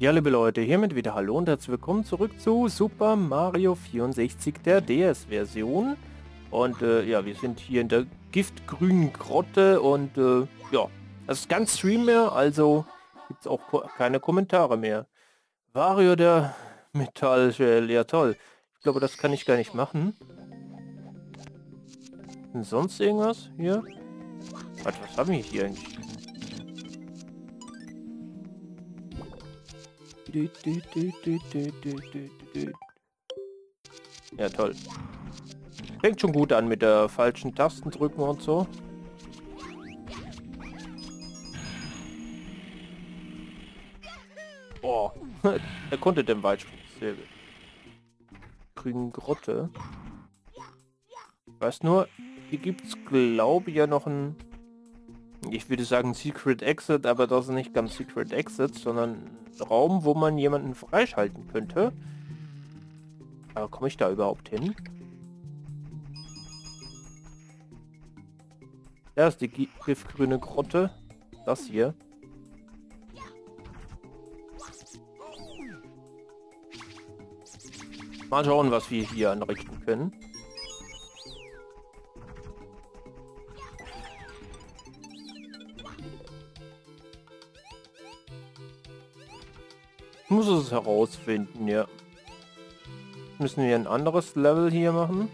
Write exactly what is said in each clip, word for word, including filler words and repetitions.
Ja, liebe Leute, hiermit wieder hallo und herzlich willkommen zurück zu Super Mario vierundsechzig der D S Version. Und äh, ja, wir sind hier in der giftgrünen Grotte und äh, ja, das ist ganz Stream mehr, also gibt es auch ko keine Kommentare mehr. Wario der Metallschädel, ja toll. Ich glaube, das kann ich gar nicht machen. Und sonst irgendwas hier? Warte, was haben wir hier eigentlich? Ja, toll. Fängt schon gut an mit der falschen Tasten drücken und so. Oh, er konnte den Weitsprung. Sehr gut. Grünen Grotte. Weiß nur, hier gibt's glaube ich ja noch ein, ich würde sagen Secret Exit, aber das ist nicht ganz Secret Exit, sondern Raum, wo man jemanden freischalten könnte. Aber komme ich da überhaupt hin? Da ist die giftgrüne Grotte. Das hier. Mal schauen, was wir hier anrichten können. Muss es herausfinden, ja. Müssen wir ein anderes Level hier machen?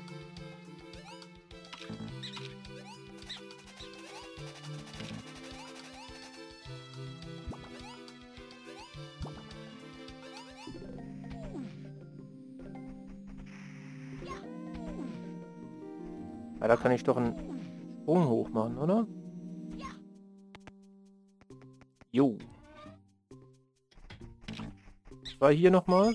Ja, da kann ich doch einen Sprung hoch machen, oder? Jo. War hier nochmal?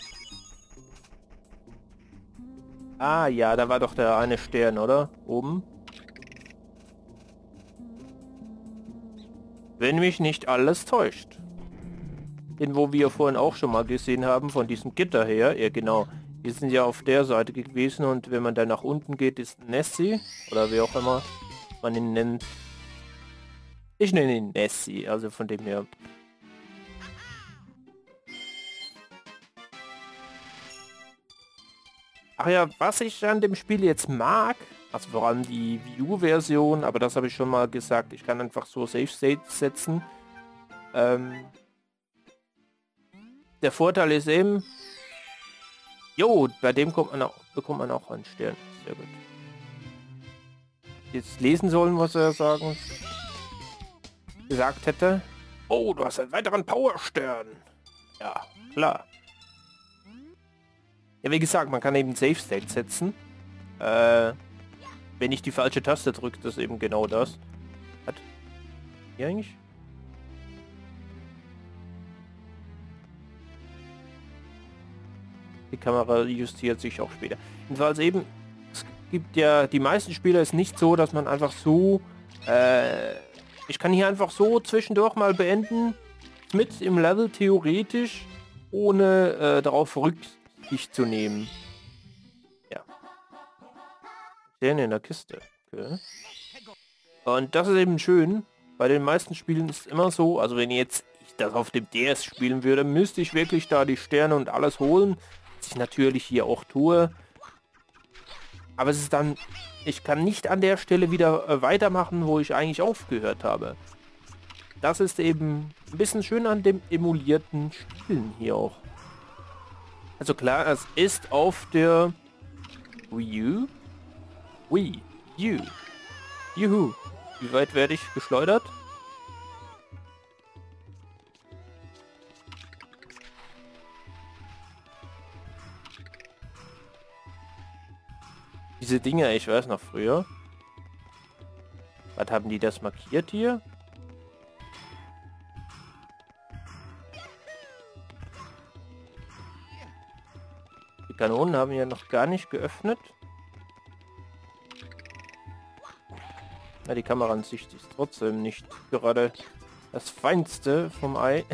Ah ja, da war doch der eine Stern, oder? Oben. Wenn mich nicht alles täuscht. Den, wo wir vorhin auch schon mal gesehen haben, von diesem Gitter her. Ja genau, wir sind ja auf der Seite gewesen und wenn man da nach unten geht, ist Nessie. Oder wie auch immer man ihn nennt. Ich nenne ihn Nessie, also von dem her. Ach ja, was ich an dem Spiel jetzt mag, also vor allem die Wii U Version, aber das habe ich schon mal gesagt, ich kann einfach so Safe States setzen. Ähm, der Vorteil ist eben, jo, bei dem kommt man auch, bekommt man auch einen Stern. Sehr gut. Jetzt lesen sollen, was er sagen gesagt hätte. Oh, du hast einen weiteren Powerstern. Ja, klar. Ja, wie gesagt, man kann eben Safe State setzen. Äh, wenn ich die falsche Taste drücke, das ist eben genau das. Hat hier eigentlich? Die Kamera justiert sich auch später. Jedenfalls eben, es gibt ja, die meisten Spieler ist nicht so, dass man einfach so, äh, ich kann hier einfach so zwischendurch mal beenden, mit im Level theoretisch, ohne äh, darauf Rücksicht zu nehmen. Ja. Den in der Kiste. Okay. Und das ist eben schön. Bei den meisten Spielen ist es immer so, also wenn jetzt ich das auf dem D S spielen würde, müsste ich wirklich da die Sterne und alles holen, was ich natürlich hier auch tue. Aber es ist dann, ich kann nicht an der Stelle wieder äh, weitermachen, wo ich eigentlich aufgehört habe. Das ist eben ein bisschen schön an dem emulierten Spielen hier auch. Also klar, es ist auf der Wii U. Wii U. Juhu. Wie weit werde ich geschleudert? Diese Dinger, ich weiß noch früher. Was haben die das markiert hier? Kanonen haben ja noch gar nicht geöffnet. Na, die Kamera an sich ist trotzdem nicht gerade das Feinste vom Ei.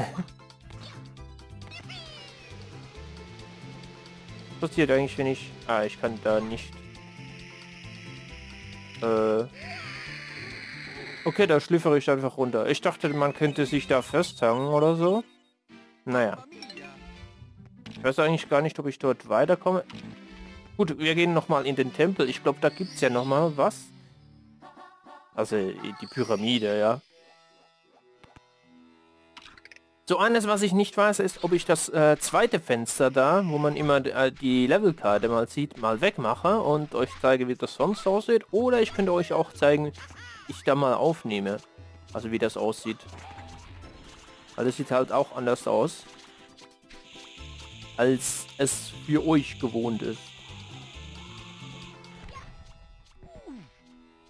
Was passiert eigentlich, wenn ich... Ah, ich kann da nicht... Äh okay, da schlüpfe ich einfach runter. Ich dachte, man könnte sich da festhangen oder so. Naja. Ich weiß eigentlich gar nicht, ob ich dort weiterkomme. Gut, wir gehen nochmal in den Tempel. Ich glaube, da gibt es ja nochmal was. Also die Pyramide, ja. So eines, was ich nicht weiß, ist, ob ich das äh, zweite Fenster da, wo man immer äh, die Levelkarte mal sieht, mal wegmache und euch zeige, wie das sonst aussieht. Oder ich könnte euch auch zeigen, ich da mal aufnehme. Also wie das aussieht. Also es sieht halt auch anders aus, als es für euch gewohnt ist.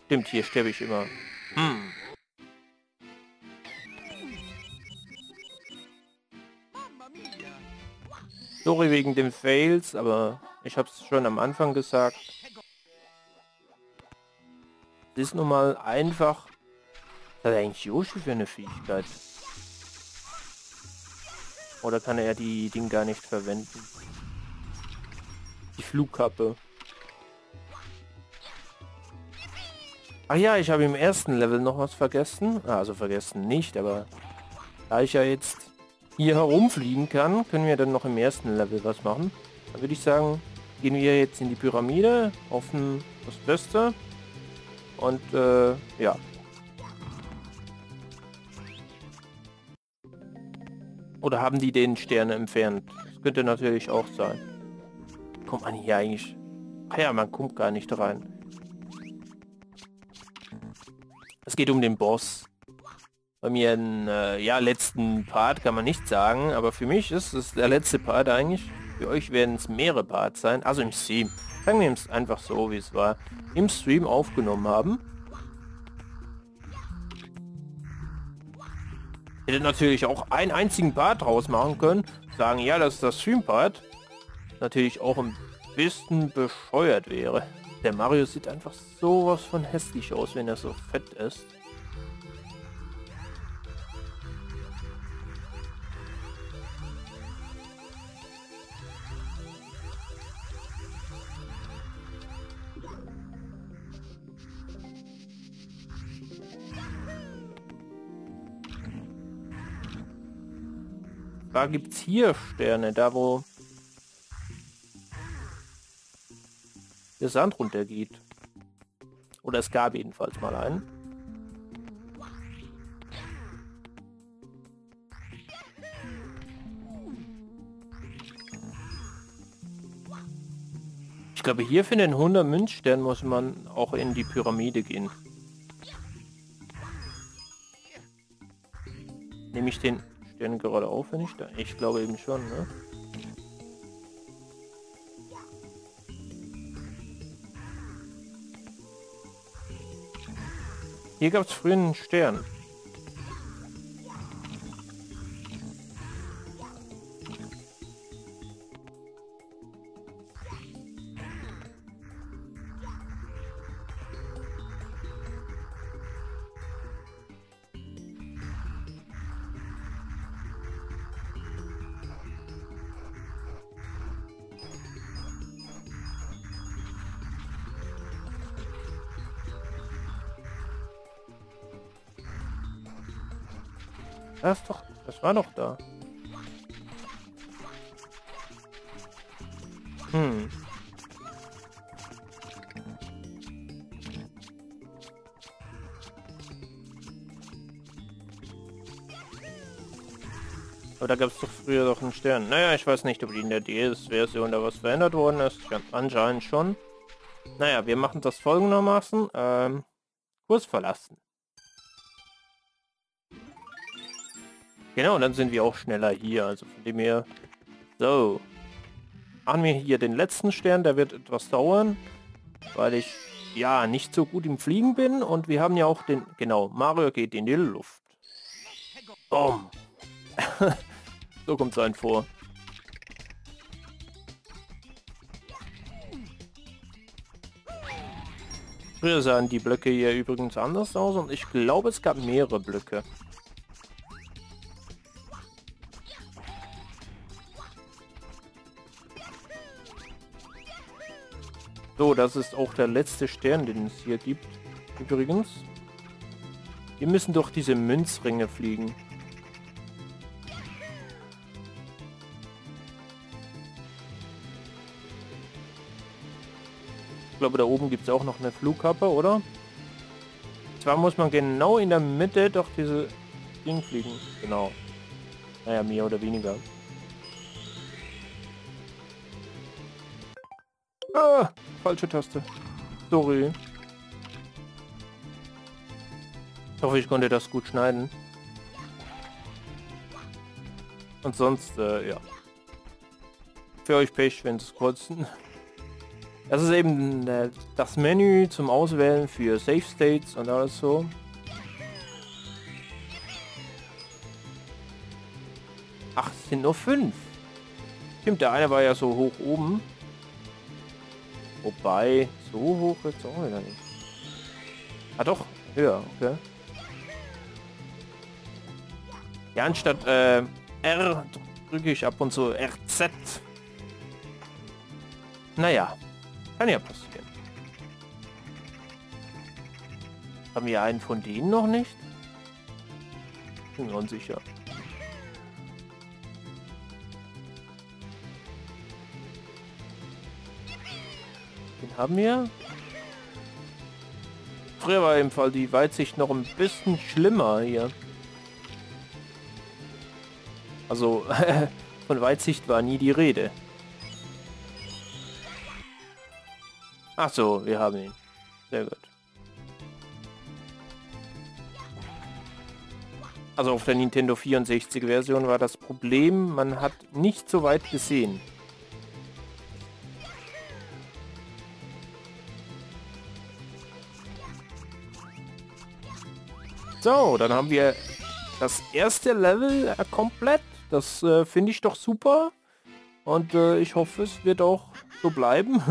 Stimmt, hier sterbe ich immer. Hm. Sorry wegen den Fails, aber ich habe es schon am Anfang gesagt. Das ist nun mal einfach. Was hat eigentlich Yoshi für eine Fähigkeit? Oder kann er die Ding gar nicht verwenden? Die Flugkappe. Ach ja, ich habe im ersten Level noch was vergessen. Also vergessen nicht, aber da ich ja jetzt hier herumfliegen kann, können wir dann noch im ersten Level was machen. Dann würde ich sagen, gehen wir jetzt in die Pyramide, offen das Beste und äh, ja. Oder haben die den Sterne entfernt? Das könnte natürlich auch sein. Kommt man hier eigentlich? Ach ja, man kommt gar nicht rein. Es geht um den Boss. Bei mir im äh, ja, letzten Part kann man nicht sagen, aber für mich ist es der letzte Part eigentlich. Für euch werden es mehrere Parts sein, also im Stream. Sagen wir es einfach so, wie es war. Im Stream aufgenommen haben. Hätte natürlich auch einen einzigen Part draus machen können. Sagen, ja, das ist das Stream-Part. Natürlich auch ein bisschen bescheuert wäre. Der Mario sieht einfach sowas von hässlich aus, wenn er so fett ist. Da gibt es hier Sterne, da wo der Sand runter geht. Oder es gab jedenfalls mal einen. Ich glaube, hier für den hundert Münzstern muss man auch in die Pyramide gehen. Nehme ich den Stern gerade auf, wenn ich da... Ich glaube eben schon, ne? Hier gab es früher einen Stern. Das, doch, das war doch da. Hm. Aber da gab es doch früher doch einen Stern. Naja, ich weiß nicht, ob die in der D S-Version da was verändert worden ist. Anscheinend schon. Naja, wir machen das folgendermaßen. Ähm, Kurs verlassen. Genau, dann sind wir auch schneller hier, also von dem her. So. Machen wir hier den letzten Stern, der wird etwas dauern, weil ich ja nicht so gut im Fliegen bin und wir haben ja auch den, genau, Mario geht in die Luft. Boom. So kommt es einem vor. Früher sahen die Blöcke hier übrigens anders aus und ich glaube, es gab mehrere Blöcke. So, das ist auch der letzte Stern, den es hier gibt. Übrigens. Wir müssen durch diese Münzringe fliegen. Ich glaube, da oben gibt es auch noch eine Flugkappe, oder? Zwar muss man genau in der Mitte doch diese Ding fliegen. Genau. Naja, mehr oder weniger. Ah, falsche Taste. Sorry. Ich hoffe, ich konnte das gut schneiden. Und sonst, äh, ja. Für euch Pech, wenn es kurz... Das ist eben äh, das Menü zum Auswählen für Safe States und alles so. achtzehn Uhr fünf. Stimmt, der eine war ja so hoch oben. Wobei, so hoch jetzt auch wieder nicht. Ah doch, höher, okay. Ja, anstatt äh, R drücke ich ab und zu R Z. Naja, kann ja passieren. Haben wir einen von denen noch nicht? Bin mir unsicher. Den haben wir. Früher war im Fall die Weitsicht noch ein bisschen schlimmer hier. Also von Weitsicht war nie die Rede. Ach so, wir haben ihn. Sehr gut. Also auf der Nintendo vierundsechzig Version war das Problem, man hat nicht so weit gesehen. So, dann haben wir das erste Level komplett. Das äh, finde ich doch super. Und äh, ich hoffe, es wird auch so bleiben.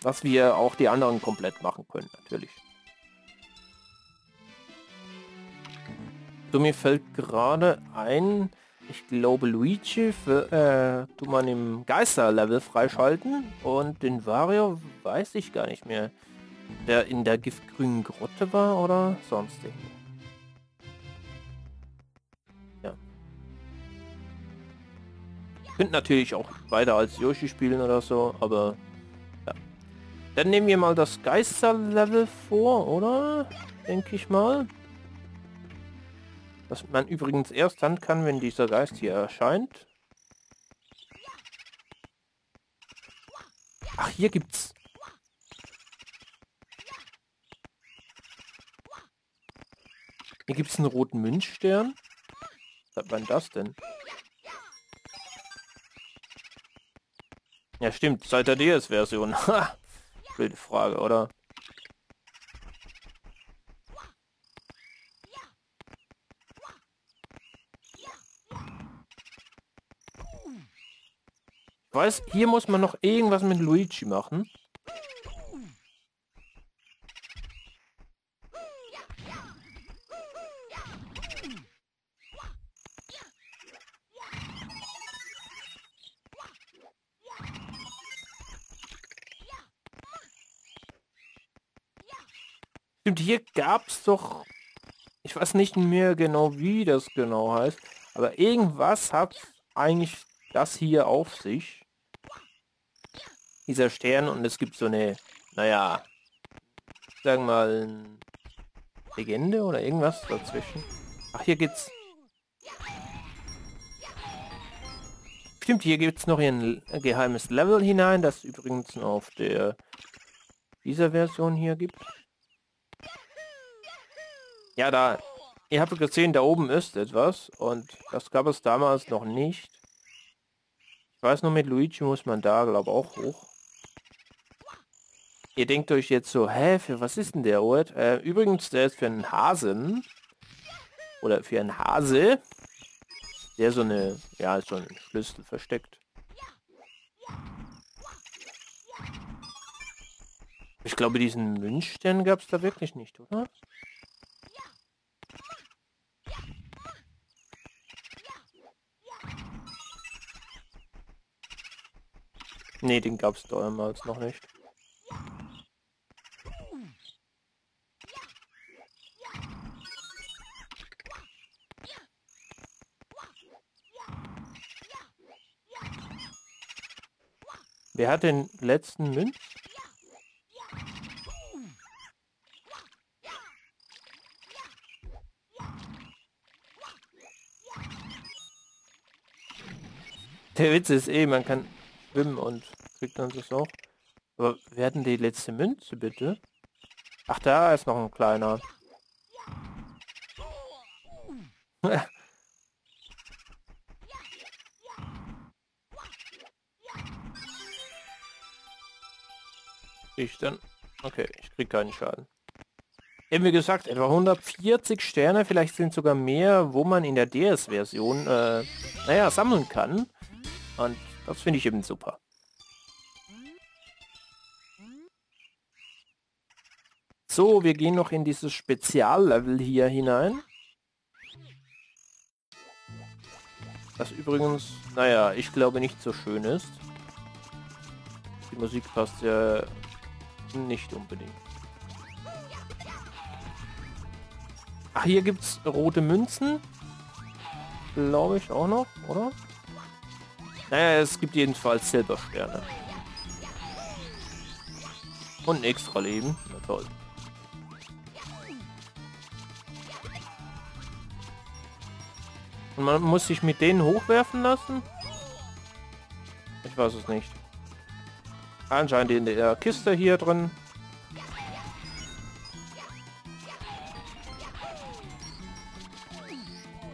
Dass wir auch die anderen komplett machen können, natürlich. So, mir fällt gerade ein, ich glaube Luigi für, äh, tut man im Geister-Level freischalten und den Wario weiß ich gar nicht mehr, der in der giftgrünen Grotte war oder sonst irgendwo. Ja. Könnt natürlich auch weiter als Yoshi spielen oder so, aber... Dann nehmen wir mal das Geisterlevel vor, oder? Denke ich mal. Was man übrigens erst dann kann, wenn dieser Geist hier erscheint. Ach, hier gibt's. Hier gibt's einen roten Münzstern. Was hat man das denn? Ja stimmt, seit der D S-Version. Blöde Frage, oder? Ich weiß, hier muss man noch irgendwas mit Luigi machen. Hier gab es doch, ich weiß nicht mehr genau, wie das genau heißt, aber irgendwas hat eigentlich das hier auf sich. Dieser Stern und es gibt so eine, naja, sagen wir mal, Legende oder irgendwas dazwischen. Ach, hier geht's. Stimmt, hier gibt es noch ein geheimes Level hinein, das übrigens noch auf der, dieser Version hier gibt. Ja, da, ihr habt gesehen, da oben ist etwas und das gab es damals noch nicht. Ich weiß nur, mit Luigi muss man da, glaube ich, auch hoch. Ihr denkt euch jetzt so, hä, für was ist denn der Ort? Äh, übrigens, der ist für einen Hasen. Oder für einen Hase. Der so eine, ja, so einen Schlüssel versteckt. Ich glaube, diesen Münzstern gab es da wirklich nicht, oder? Ne, den gab es damals noch nicht. Wer hat den letzten Münz? Der Witz ist eh, man kann schwimmen und kriegt dann das auch. Aber wir hatten die letzte Münze, bitte. Ach, da ist noch ein kleiner. Ich dann... Okay, ich krieg keinen Schaden. Eben wie gesagt, etwa hundertvierzig Sterne, vielleicht sind sogar mehr, wo man in der D S-Version, äh, naja, sammeln kann. Und das finde ich eben super. So, wir gehen noch in dieses Speziallevel hier hinein. Das übrigens, naja, ich glaube nicht so schön ist. Die Musik passt ja nicht unbedingt. Ach, hier gibt es rote Münzen. Glaube ich auch noch, oder? Naja, es gibt jedenfalls Silbersterne. Und ein extra Leben. Na toll. Und man muss sich mit denen hochwerfen lassen? Ich weiß es nicht. Anscheinend in der Kiste hier drin.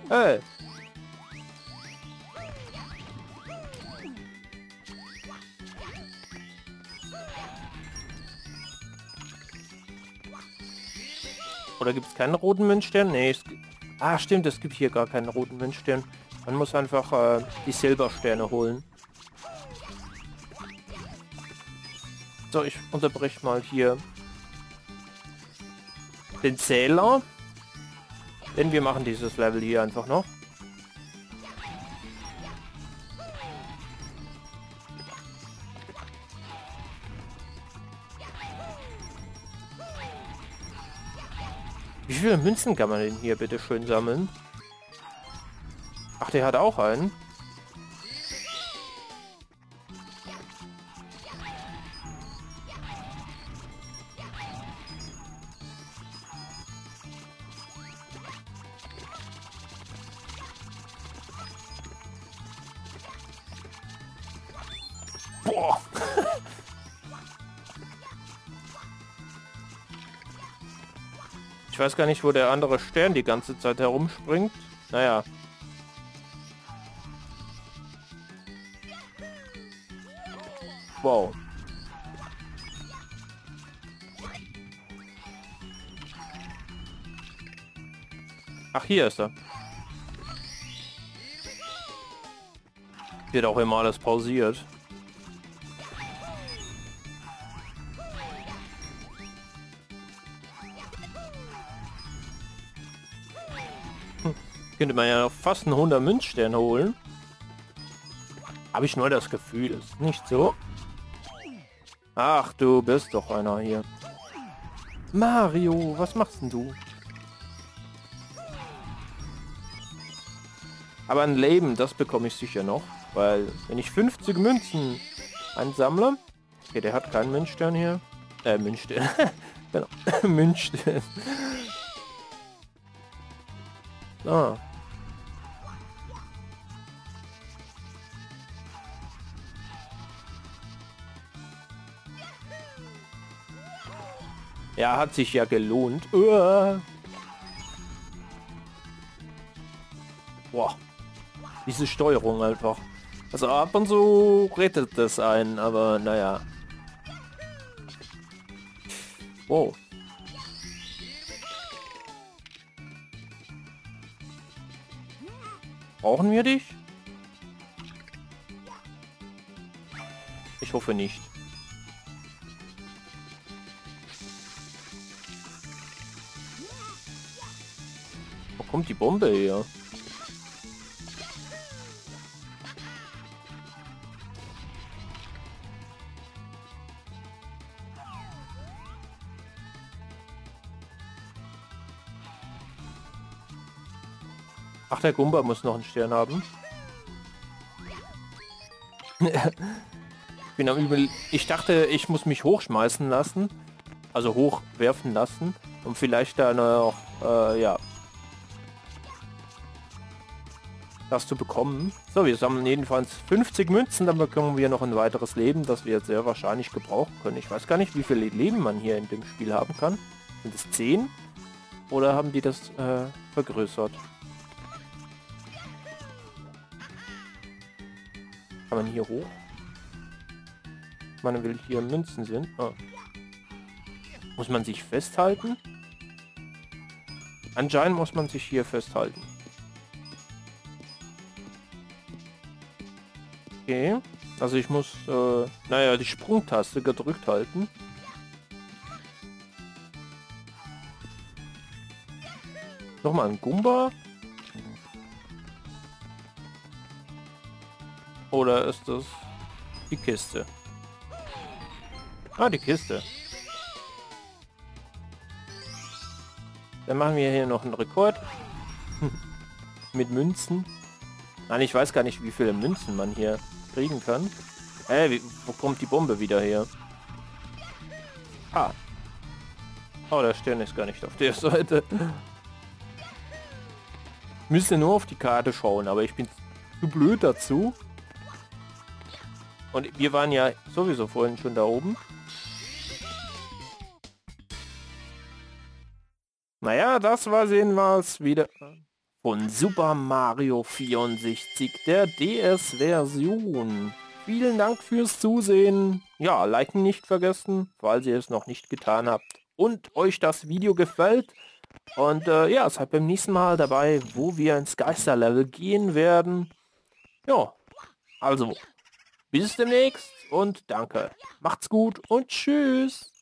Hey. Oder gibt es keinen roten Münzstern? Nee, es gibt... Ah, stimmt, es gibt hier gar keinen roten Münzstern. Man muss einfach äh, die Silbersterne holen. So, ich unterbreche mal hier den Zähler. Denn wir machen dieses Level hier einfach noch. Wie viele Münzen kann man denn hier bitte schön sammeln? Ach, der hat auch einen. Boah. Ich weiß gar nicht, wo der andere Stern die ganze Zeit herumspringt. Naja. Wow. Ach, hier ist er. Wird auch immer alles pausiert. Könnte man ja noch fast einen hundert Münzstern holen. Habe ich nur das Gefühl, ist nicht so. Ach, du bist doch einer hier. Mario, was machst denn du? Aber ein Leben, das bekomme ich sicher noch. Weil, wenn ich fünfzig Münzen einsammle... Okay, der hat keinen Münzstern hier. Äh, Münzstern. Genau. Münzstern. Ah. Ja, hat sich ja gelohnt. Uah. Boah. Diese Steuerung einfach. Also ab und zu rettet das einen, aber naja. Wow. Brauchen wir dich? Ich hoffe nicht. Wo kommt die Bombe her? Ach, der Goomba muss noch einen Stern haben. Ich bin am Übel. Ich dachte, ich muss mich hochschmeißen lassen. Also hochwerfen lassen. Und vielleicht dann auch, äh, ja. das zu bekommen. So, wir sammeln jedenfalls fünfzig Münzen, dann bekommen wir noch ein weiteres Leben, das wir jetzt sehr wahrscheinlich gebrauchen können. Ich weiß gar nicht, wie viele Leben man hier in dem Spiel haben kann. Sind es zehn? Oder haben die das äh, vergrößert? Kann man hier hoch? Man will hier Münzen sind. Ah. Muss man sich festhalten? Anscheinend muss man sich hier festhalten. Okay, also ich muss, äh, naja, die Sprungtaste gedrückt halten. Nochmal ein Goomba? Oder ist das die Kiste? Ah, die Kiste. Dann machen wir hier noch einen Rekord. Mit Münzen. Nein, ich weiß gar nicht, wie viele Münzen man hier kriegen kann. Äh, wie, wo kommt die Bombe wieder her? Ah. Oh, der Stern ist gar nicht auf der Seite. Ich müsste nur auf die Karte schauen, aber ich bin zu blöd dazu. Und wir waren ja sowieso vorhin schon da oben. Naja, das war jedenfalls wieder von Super Mario vierundsechzig, der D S-Version. Vielen Dank fürs Zusehen. Ja, liken nicht vergessen, falls ihr es noch nicht getan habt. Und euch das Video gefällt. Und äh, ja, seid beim nächsten Mal dabei, wo wir ins Geisterlevel gehen werden. Ja, also bis demnächst und danke. Macht's gut und tschüss.